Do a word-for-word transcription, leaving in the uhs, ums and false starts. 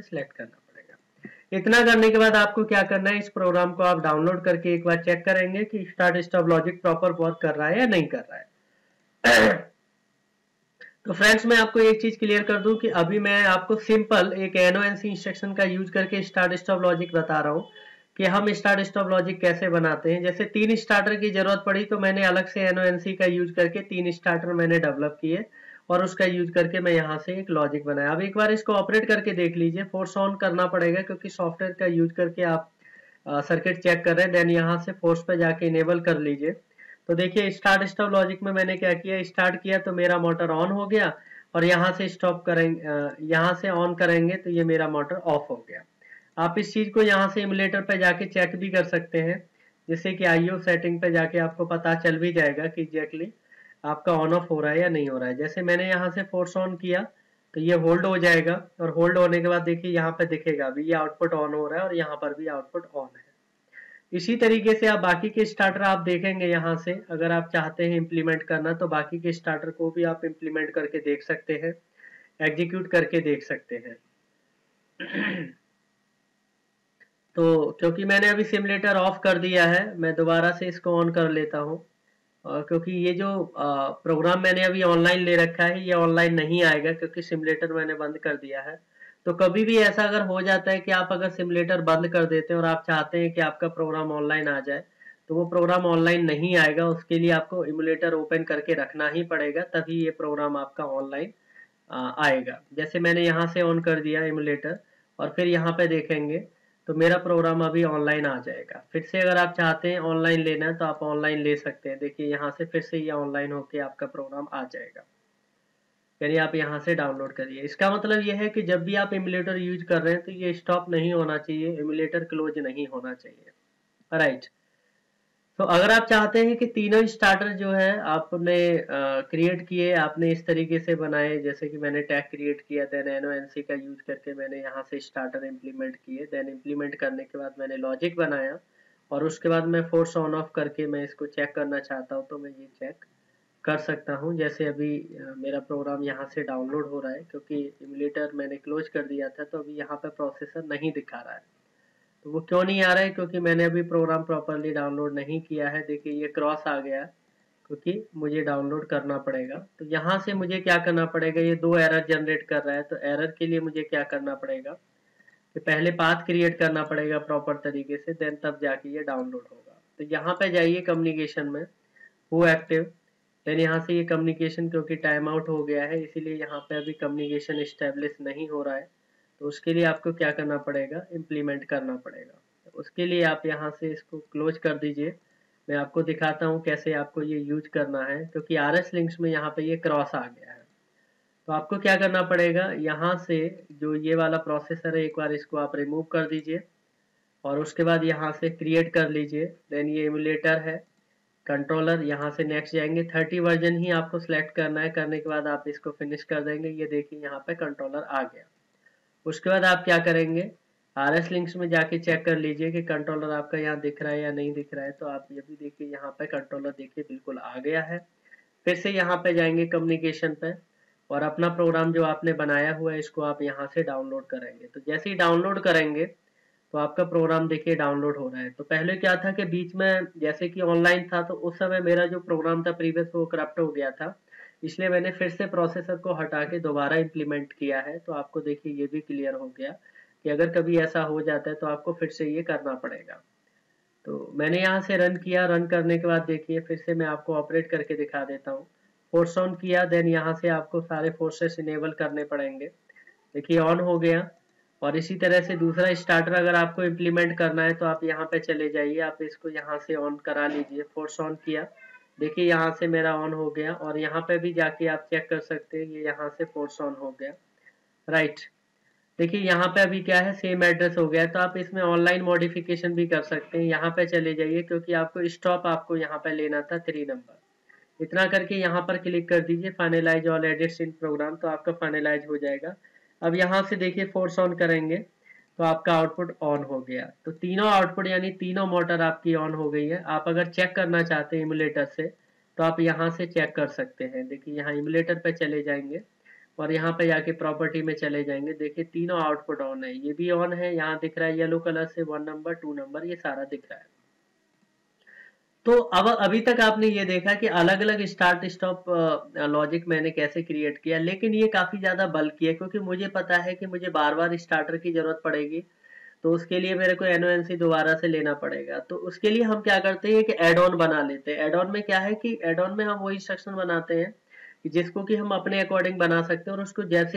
से सिलेक्ट करना पड़ेगा। इतना करने के बाद आपको क्या करना है, इस प्रोग्राम को आप डाउनलोड करके एक बार चेक करेंगे कि start stop logic proper work कर रहा है या नहीं कर रहा है। तो फ्रेंड्स मैं आपको एक चीज क्लियर कर दूं कि अभी मैं आपको सिंपल एक एनओएनसी इंस्ट्रक्शन का यूज करके स्टार्ट स्टॉप लॉजिक बता रहा हूं कि हम स्टार्ट स्टॉप लॉजिक कैसे बनाते हैं। जैसे तीन स्टार्टर की जरूरत पड़ी तो मैंने अलग से एनओएनसी का यूज करके तीन स्टार्टर मैंने डेवलप किए और उसका यूज करके मैं यहाँ से एक लॉजिक बनाया। अब एक बार इसको ऑपरेट करके देख लीजिए, फोर्स ऑन करना पड़ेगा क्योंकि सॉफ्टवेयर का यूज करके आप सर्किट चेक कर रहे हैं। देन यहाँ से फोर्स पे जाके इनेबल कर लीजिए। तो देखिए स्टार्ट स्टॉप लॉजिक में मैंने क्या किया, स्टार्ट किया तो मेरा मोटर ऑन हो गया और यहाँ से स्टॉप करेंगे, यहाँ से ऑन करेंगे तो ये मेरा मोटर ऑफ हो गया। आप इस चीज को यहाँ से इमुलेटर पे जाके चेक भी कर सकते हैं, जैसे कि आईओ सेटिंग पे जाके आपको पता चल भी जाएगा कि एग्जैक्टली आपका ऑन ऑफ हो रहा है या नहीं हो रहा है। जैसे मैंने यहाँ से फोर्स ऑन किया तो ये होल्ड हो जाएगा और होल्ड होने के बाद देखिए यहाँ पे दिखेगा भी ये आउटपुट ऑन हो रहा है और यहाँ पर भी आउटपुट ऑन है। इसी तरीके से आप बाकी के स्टार्टर आप देखेंगे, यहाँ से अगर आप चाहते हैं इम्प्लीमेंट करना तो बाकी के स्टार्टर को भी आप इम्प्लीमेंट करके देख सकते हैं, एग्जीक्यूट करके देख सकते हैं। तो क्योंकि मैंने अभी सिमुलेटर ऑफ कर दिया है, मैं दोबारा से इसको ऑन कर लेता हूँ क्योंकि ये जो प्रोग्राम मैंने अभी ऑनलाइन ले रखा है ये ऑनलाइन नहीं आएगा क्योंकि सिमुलेटर मैंने बंद कर दिया है। तो कभी भी ऐसा अगर हो जाता है कि आप अगर सिमुलेटर बंद कर देते हैं और आप चाहते हैं कि आपका प्रोग्राम ऑनलाइन आ जाए तो वो प्रोग्राम ऑनलाइन नहीं आएगा। उसके लिए आपको इमुलेटर ओपन करके रखना ही पड़ेगा तभी ये प्रोग्राम आपका ऑनलाइन आएगा। जैसे मैंने यहाँ से ऑन कर दिया इमुलेटर और फिर यहाँ पे देखेंगे तो मेरा प्रोग्राम अभी ऑनलाइन आ जाएगा। फिर से अगर आप चाहते हैं ऑनलाइन लेना है तो आप ऑनलाइन ले सकते हैं। देखिए यहाँ से फिर से ये ऑनलाइन होके आपका प्रोग्राम आ जाएगा, यानी आप यहाँ से डाउनलोड करिए। इसका मतलब ये है कि जब भी आप इमुलेटर यूज कर रहे हैं तो ये स्टॉप नहीं होना चाहिए, इमुलेटर क्लोज नहीं होना चाहिए, राइट। तो अगर आप चाहते हैं कि तीनों स्टार्टर जो है आपने क्रिएट किए, आपने इस तरीके से बनाए, जैसे कि मैंने टैग क्रिएट किया, देन एनओएनसी का यूज करके मैंने यहाँ से स्टार्टर इम्प्लीमेंट किए, देन इम्प्लीमेंट करने के बाद मैंने लॉजिक बनाया और उसके बाद मैं फोर्स ऑन ऑफ करके मैं इसको चेक करना चाहता हूँ तो मैं ये चेक कर सकता हूँ। जैसे अभी मेरा प्रोग्राम यहाँ से डाउनलोड हो रहा है क्योंकि इमुलेटर मैंने क्लोज कर दिया था तो अभी यहाँ पर प्रोसेसर नहीं दिखा रहा है। तो वो क्यों नहीं आ रहा है, क्योंकि मैंने अभी प्रोग्राम प्रॉपरली डाउनलोड नहीं किया है। देखिए ये क्रॉस आ गया क्योंकि मुझे डाउनलोड करना पड़ेगा। तो यहाँ से मुझे क्या करना पड़ेगा, ये दो एरर जनरेट कर रहा है तो एरर के लिए मुझे क्या करना पड़ेगा कि पहले पाथ क्रिएट करना पड़ेगा प्रॉपर तरीके से, देन तब जाके ये डाउनलोड होगा। तो यहाँ पे जाइए कम्युनिकेशन में, हु एक्टिव, देन यहाँ से ये कम्युनिकेशन क्योंकि टाइम आउट हो गया है इसीलिए यहाँ पे अभी कम्युनिकेशन इस्टेब्लिश नहीं हो रहा है। तो उसके लिए आपको क्या करना पड़ेगा, इम्प्लीमेंट करना पड़ेगा। तो उसके लिए आप यहाँ से इसको क्लोज कर दीजिए, मैं आपको दिखाता हूँ कैसे आपको ये यूज करना है। क्योंकि आर एस लिंक्स में यहाँ पे ये क्रॉस आ गया है तो आपको क्या करना पड़ेगा, यहाँ से जो ये वाला प्रोसेसर है एक बार इसको आप रिमूव कर दीजिए और उसके बाद यहाँ से क्रिएट कर लीजिए। देन ये इमुलेटर है, कंट्रोलर, यहाँ से नेक्स्ट जाएंगे, थर्टी वर्जन ही आपको सेलेक्ट करना है। करने के बाद आप इसको फिनिश कर देंगे। ये देखिए यहाँ पे कंट्रोलर आ गया। उसके बाद आप क्या करेंगे, आर एस लिंक्स में जाके चेक कर लीजिए कि कंट्रोलर आपका यहाँ दिख रहा है या नहीं दिख रहा है। तो आप ये भी देखिए यहाँ पे कंट्रोलर देखिए बिल्कुल आ गया है। फिर से यहाँ पे जाएंगे कम्युनिकेशन पे और अपना प्रोग्राम जो आपने बनाया हुआ है इसको आप यहाँ से डाउनलोड करेंगे। तो जैसे ही डाउनलोड करेंगे तो आपका प्रोग्राम देखिए डाउनलोड हो रहा है। तो पहले क्या था कि बीच में जैसे कि ऑनलाइन था तो उस समय मेरा जो प्रोग्राम था प्रीवियस वो करप्ट हो गया था, इसलिए मैंने फिर से प्रोसेसर को हटा के दोबारा इम्प्लीमेंट किया है। तो आपको देखिए ये भी क्लियर हो गया कि अगर कभी ऐसा हो जाता है तो आपको फिर से ये करना पड़ेगा। तो मैंने यहाँ से रन किया, रन करने के बाद देखिए फिर से मैं आपको ऑपरेट करके दिखा देता हूँ। फोर्स ऑन किया, देन यहाँ से आपको सारे फोर्सेस इनेबल करने पड़ेंगे। देखिए ऑन हो गया। और इसी तरह से दूसरा स्टार्टर अगर आपको इम्प्लीमेंट करना है तो आप यहाँ पे चले जाइए, आप इसको यहाँ से ऑन करा लीजिए। फोर्स ऑन किया, देखिए यहाँ से मेरा ऑन हो गया और यहाँ पे भी जाके आप चेक कर सकते हैं ये यह यहाँ से फोर्स ऑन हो गया, राइट। देखिए यहाँ पे अभी क्या है, सेम एड्रेस हो गया। तो आप इसमें ऑनलाइन मॉडिफिकेशन भी कर सकते हैं। यहाँ पे चले जाइए क्योंकि आपको स्टॉप आपको यहाँ पे लेना था थ्री नंबर, इतना करके यहाँ पर क्लिक कर दीजिए, finalise all edits in program, तो आपका फाइनलाइज हो जाएगा। अब यहाँ से देखिए फोर्स ऑन करेंगे तो आपका आउटपुट ऑन हो गया। तो तीनों आउटपुट यानी तीनों मोटर आपकी ऑन हो गई है। आप अगर चेक करना चाहते हैं इमुलेटर से तो आप यहाँ से चेक कर सकते हैं। देखिए यहाँ इमुलेटर पे चले जाएंगे और यहाँ पे जाके प्रॉपर्टी में चले जाएंगे। देखिए तीनों आउटपुट ऑन है, ये भी ऑन है, यहाँ दिख रहा है येलो कलर से वन नंबर टू नंबर ये सारा दिख रहा है। तो अब अभी तक आपने ये देखा कि अलग अलग स्टार्ट स्टॉप लॉजिक मैंने कैसे क्रिएट किया, लेकिन ये काफी ज्यादा बल्की है क्योंकि मुझे पता है कि मुझे बार बार स्टार्टर की जरूरत पड़ेगी, तो उसके लिए मेरे को एनओएनसी दोबारा से लेना पड़ेगा। तो उसके लिए हम क्या करते हैं कि एड ऑन बना लेते हैं। एड ऑन में क्या है कि एड ऑन में हम वो इंस्ट्रक्शन बनाते हैं जिसको कि हम अपने अकॉर्डिंग बना सकते हैं और उसको जैसे